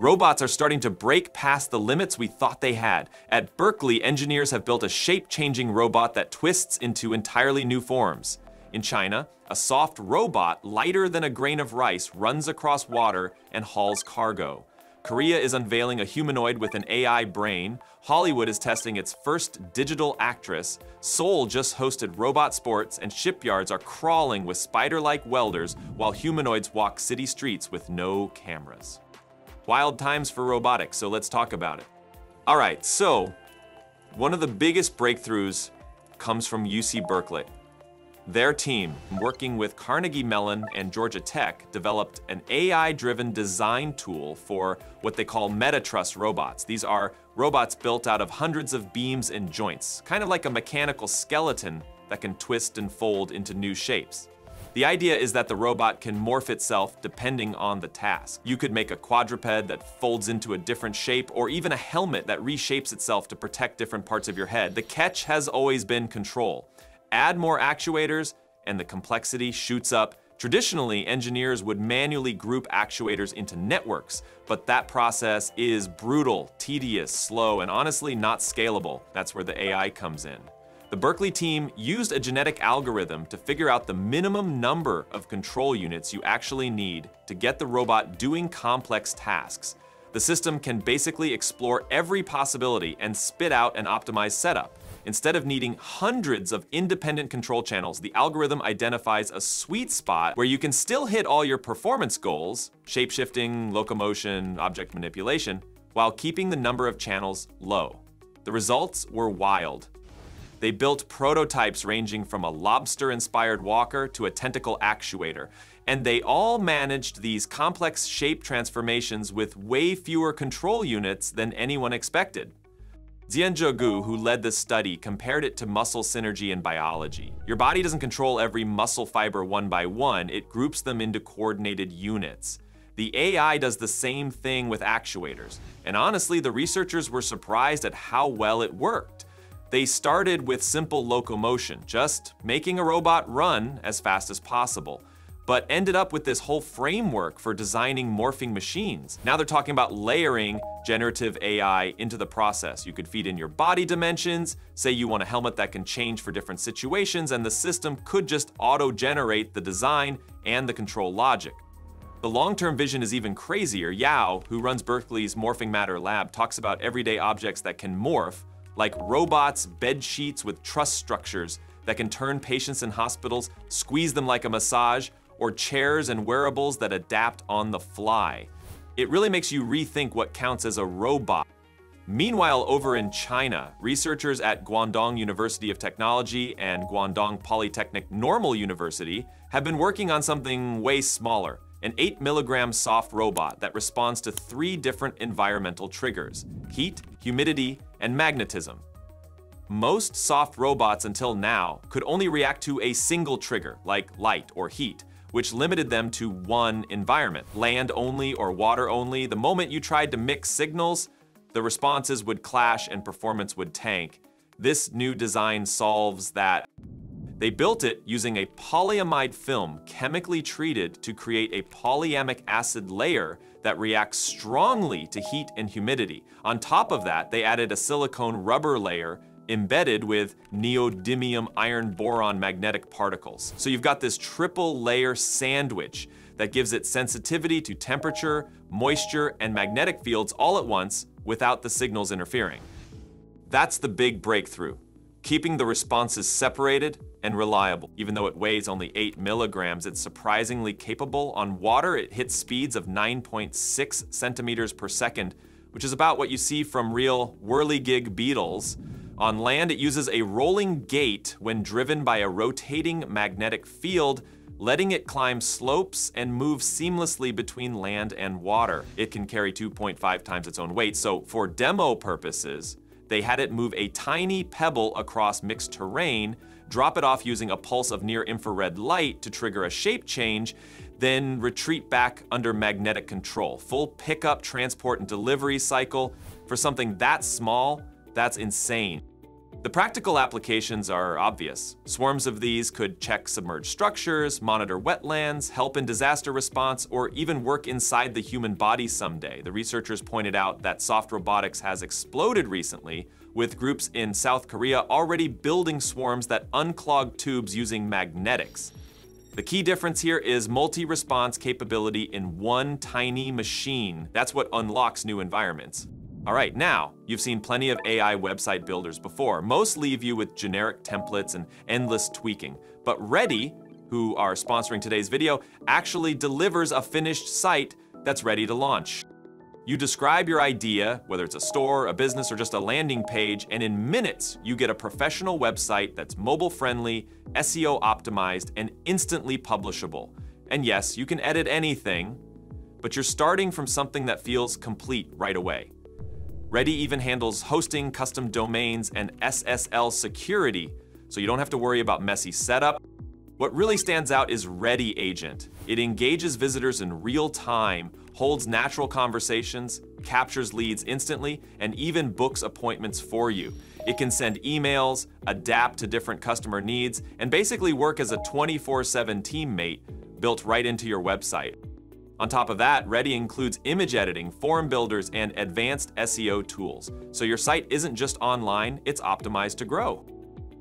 Robots are starting to break past the limits we thought they had. At Berkeley, engineers have built a shape-changing robot that twists into entirely new forms. In China, a soft robot lighter than a grain of rice runs across water and hauls cargo. Korea is unveiling a humanoid with an AI brain. Hollywood is testing its first digital actress. Seoul just hosted robot sports, and shipyards are crawling with spider-like welders while humanoids walk city streets with no cameras. Wild times for robotics, so let's talk about it. All right, so one of the biggest breakthroughs comes from UC Berkeley. Their team, working with Carnegie Mellon and Georgia Tech, developed an AI-driven design tool for what they call Metatruss robots. These are robots built out of hundreds of beams and joints, kind of like a mechanical skeleton that can twist and fold into new shapes. The idea is that the robot can morph itself depending on the task. You could make a quadruped that folds into a different shape, or even a helmet that reshapes itself to protect different parts of your head. The catch has always been control. Add more actuators, and the complexity shoots up. Traditionally, engineers would manually group actuators into networks, but that process is brutal, tedious, slow, and honestly not scalable. That's where the AI comes in. The Berkeley team used a genetic algorithm to figure out the minimum number of control units you actually need to get the robot doing complex tasks. The system can basically explore every possibility and spit out an optimized setup. Instead of needing hundreds of independent control channels, the algorithm identifies a sweet spot where you can still hit all your performance goals, shapeshifting, locomotion, object manipulation, while keeping the number of channels low. The results were wild. They built prototypes ranging from a lobster-inspired walker to a tentacle actuator, and they all managed these complex shape transformations with way fewer control units than anyone expected. Xianjo Gu, who led this study, compared it to muscle synergy in biology. Your body doesn't control every muscle fiber one by one, it groups them into coordinated units. The AI does the same thing with actuators, and honestly, the researchers were surprised at how well it worked. They started with simple locomotion, just making a robot run as fast as possible, but ended up with this whole framework for designing morphing machines. Now they're talking about layering generative AI into the process. You could feed in your body dimensions, say you want a helmet that can change for different situations, and the system could just auto-generate the design and the control logic. The long-term vision is even crazier. Yao, who runs Berkeley's Morphing Matter lab, talks about everyday objects that can morph, like robots, bed sheets with truss structures that can turn patients in hospitals, squeeze them like a massage, or chairs and wearables that adapt on the fly. It really makes you rethink what counts as a robot. Meanwhile, over in China, researchers at Guangdong University of Technology and Guangdong Polytechnic Normal University have been working on something way smaller, an 8-milligram soft robot that responds to 3 different environmental triggers: heat, humidity, and magnetism. Most soft robots until now could only react to a single trigger, like light or heat, which limited them to one environment, land only or water only. The moment you tried to mix signals, the responses would clash and performance would tank. This new design solves that. They built it using a polyamide film chemically treated to create a polyamic acid layer that reacts strongly to heat and humidity. On top of that, they added a silicone rubber layer embedded with neodymium iron boron magnetic particles. So you've got this triple layer sandwich that gives it sensitivity to temperature, moisture, and magnetic fields all at once without the signals interfering. That's the big breakthrough: keeping the responses separated and reliable. Even though it weighs only 8 milligrams, it's surprisingly capable. On water, it hits speeds of 9.6 centimeters per second, which is about what you see from real whirligig beetles. On land, it uses a rolling gait when driven by a rotating magnetic field, letting it climb slopes and move seamlessly between land and water. It can carry 2.5 times its own weight, so for demo purposes, they had it move a tiny pebble across mixed terrain, drop it off using a pulse of near-infrared light to trigger a shape change, then retreat back under magnetic control. Full pickup, transport, and delivery cycle. For something that small, that's insane. The practical applications are obvious. Swarms of these could check submerged structures, monitor wetlands, help in disaster response, or even work inside the human body someday. The researchers pointed out that soft robotics has exploded recently, with groups in South Korea already building swarms that unclog tubes using magnetics. The key difference here is multi-response capability in one tiny machine. That's what unlocks new environments. All right, now, you've seen plenty of AI website builders before. Most leave you with generic templates and endless tweaking. But Readdy, who are sponsoring today's video, actually delivers a finished site that's ready to launch. You describe your idea, whether it's a store, a business, or just a landing page, and in minutes, you get a professional website that's mobile-friendly, SEO-optimized, and instantly publishable. And yes, you can edit anything, but you're starting from something that feels complete right away. Readdy even handles hosting, custom domains, and SSL security, so you don't have to worry about messy setup. What really stands out is Readdy Agent. It engages visitors in real time, holds natural conversations, captures leads instantly, and even books appointments for you. It can send emails, adapt to different customer needs, and basically work as a 24/7 teammate built right into your website. On top of that, Readdy includes image editing, form builders, and advanced SEO tools. So your site isn't just online, it's optimized to grow.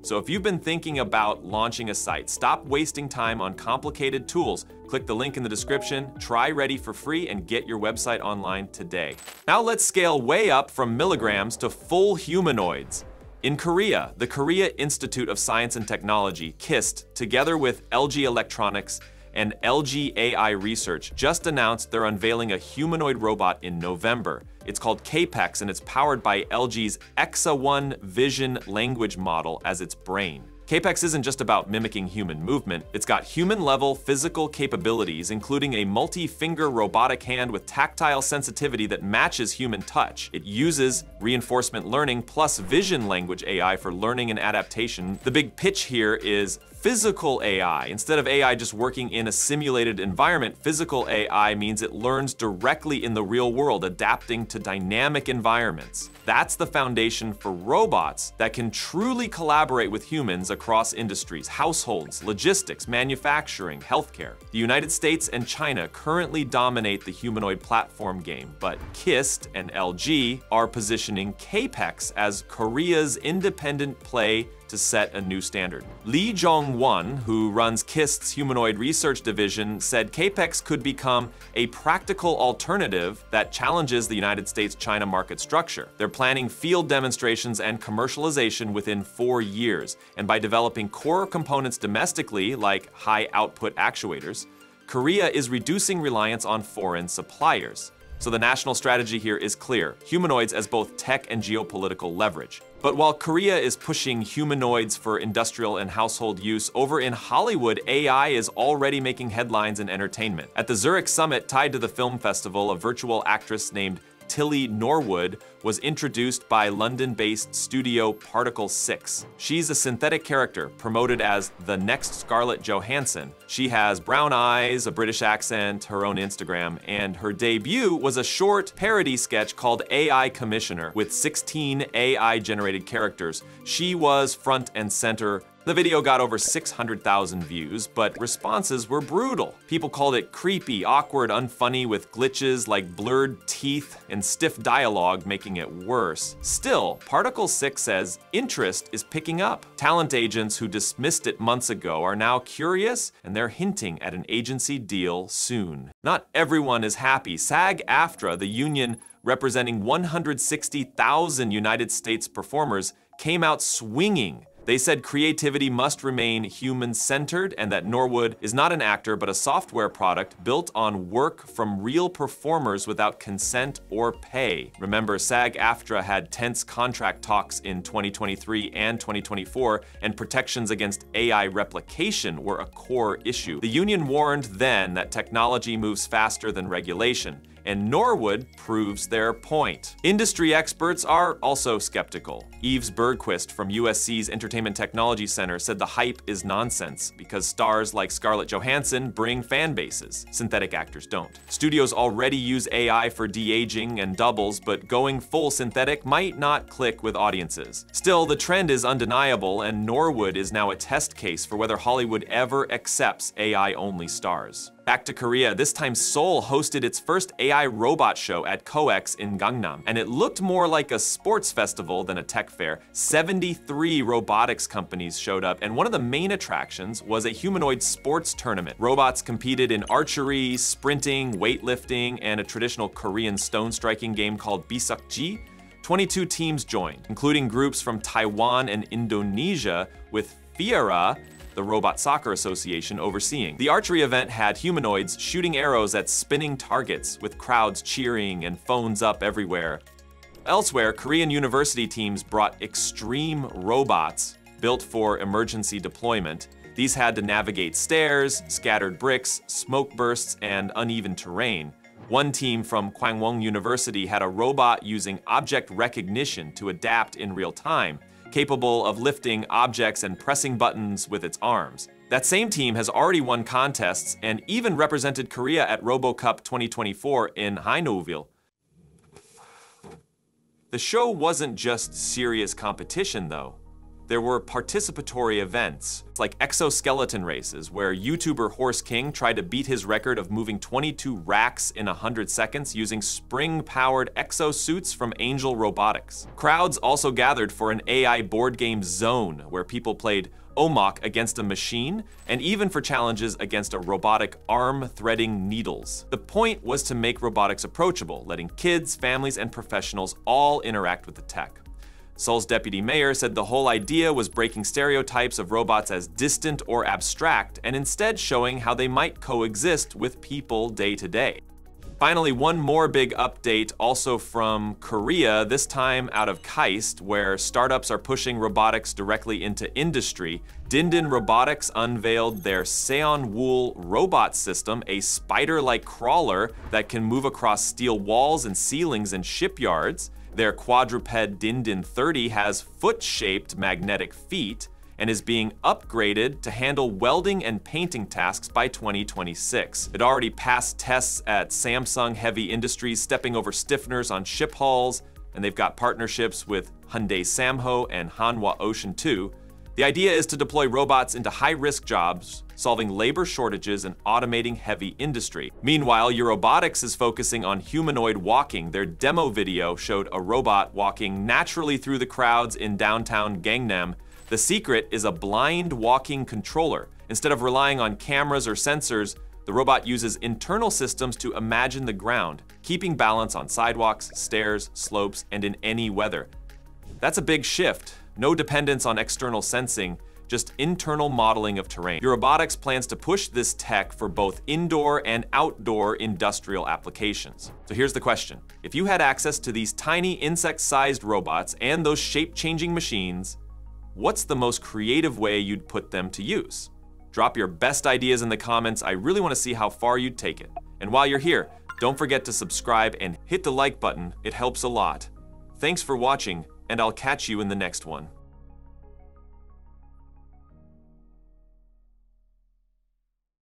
So if you've been thinking about launching a site, stop wasting time on complicated tools. Click the link in the description, try Readdy for free, and get your website online today. Now let's scale way up from milligrams to full humanoids. In Korea, the Korea Institute of Science and Technology, KIST, together with LG Electronics, and LG AI Research just announced they're unveiling a humanoid robot in November. It's called CAPEX, and it's powered by LG's Exa1 vision language model as its brain. CAPEX isn't just about mimicking human movement. It's got human-level physical capabilities, including a multi-finger robotic hand with tactile sensitivity that matches human touch. It uses reinforcement learning plus vision language AI for learning and adaptation. The big pitch here is physical AI. Instead of AI just working in a simulated environment, physical AI means it learns directly in the real world, adapting to dynamic environments. That's the foundation for robots that can truly collaborate with humans across industries, households, logistics, manufacturing, healthcare. The United States and China currently dominate the humanoid platform game, but KIST and LG are positioning CAPEX as Korea's independent play to set a new standard. Lee Jong-won, who runs KIST's humanoid research division, said CAPEX could become a practical alternative that challenges the United States-China market structure. They're planning field demonstrations and commercialization within 4 years, and by developing core components domestically, like high-output actuators, Korea is reducing reliance on foreign suppliers. So the national strategy here is clear: humanoids as both tech and geopolitical leverage. But while Korea is pushing humanoids for industrial and household use, over in Hollywood, AI is already making headlines in entertainment. At the Zurich Summit tied to the film festival, a virtual actress named Tilly Norwood was introduced by London-based studio Particle Six. She's a synthetic character, promoted as the next Scarlett Johansson. She has brown eyes, a British accent, her own Instagram, and her debut was a short parody sketch called AI Commissioner with 16 AI-generated characters. She was front and center. The video got over 600,000 views, but responses were brutal. People called it creepy, awkward, unfunny, with glitches like blurred teeth and stiff dialogue making it worse. Still, Particle Six says interest is picking up. Talent agents who dismissed it months ago are now curious, and they're hinting at an agency deal soon. Not everyone is happy. SAG-AFTRA, the union representing 160,000 United States performers, came out swinging. They said creativity must remain human-centered and that Norwood is not an actor but a software product built on work from real performers without consent or pay. Remember, SAG-AFTRA had tense contract talks in 2023 and 2024, and protections against AI replication were a core issue. The union warned then that technology moves faster than regulation, and Norwood proves their point. Industry experts are also skeptical. Yves Bergquist from USC's Entertainment Entertainment Technology Center said the hype is nonsense because stars like Scarlett Johansson bring fan bases. Synthetic actors don't. Studios already use AI for de-aging and doubles, but going full synthetic might not click with audiences. Still, the trend is undeniable, and Norwood is now a test case for whether Hollywood ever accepts AI-only stars. Back to Korea, this time Seoul hosted its first AI robot show at COEX in Gangnam, and it looked more like a sports festival than a tech fair. 73 robotics companies showed up, and one of the main attractions was a humanoid sports tournament. Robots competed in archery, sprinting, weightlifting, and a traditional Korean stone-striking game called Bisukji. 22 teams joined, including groups from Taiwan and Indonesia, with FIRA, the Robot Soccer Association, overseeing. The archery event had humanoids shooting arrows at spinning targets, with crowds cheering and phones up everywhere. Elsewhere, Korean university teams brought extreme robots built for emergency deployment. These had to navigate stairs, scattered bricks, smoke bursts, and uneven terrain. One team from Kwangwoong University had a robot using object recognition to adapt in real time, capable of lifting objects and pressing buttons with its arms. That same team has already won contests and even represented Korea at RoboCup 2024 in Hainouville. The show wasn't just serious competition, though. There were participatory events, like exoskeleton races, where YouTuber Horse King tried to beat his record of moving 22 racks in 100 seconds using spring-powered exosuits from Angel Robotics. Crowds also gathered for an AI board game Zone, where people played Omok against a machine, and even for challenges against a robotic arm threading needles. The point was to make robotics approachable, letting kids, families, and professionals all interact with the tech. Seoul's deputy mayor said the whole idea was breaking stereotypes of robots as distant or abstract, and instead showing how they might coexist with people day to day. Finally, one more big update, also from Korea, this time out of KIST, where startups are pushing robotics directly into industry. Dindin Robotics unveiled their Seon Wool robot system, a spider-like crawler that can move across steel walls and ceilings in shipyards. Their quadruped Dindin 30 has foot-shaped magnetic feet and is being upgraded to handle welding and painting tasks by 2026. It already passed tests at Samsung Heavy Industries, stepping over stiffeners on ship hulls, and they've got partnerships with Hyundai Samho and Hanwha Ocean 2. The idea is to deploy robots into high-risk jobs, solving labor shortages and automating heavy industry. Meanwhile, Eurobotics is focusing on humanoid walking. Their demo video showed a robot walking naturally through the crowds in downtown Gangnam. The secret is a blind walking controller. Instead of relying on cameras or sensors, the robot uses internal systems to imagine the ground, keeping balance on sidewalks, stairs, slopes, and in any weather. That's a big shift. No dependence on external sensing, just internal modeling of terrain. Eurobotics plans to push this tech for both indoor and outdoor industrial applications. So here's the question. If you had access to these tiny insect-sized robots and those shape-changing machines, what's the most creative way you'd put them to use? Drop your best ideas in the comments. I really want to see how far you'd take it. And while you're here, don't forget to subscribe and hit the like button. It helps a lot. Thanks for watching, and I'll catch you in the next one.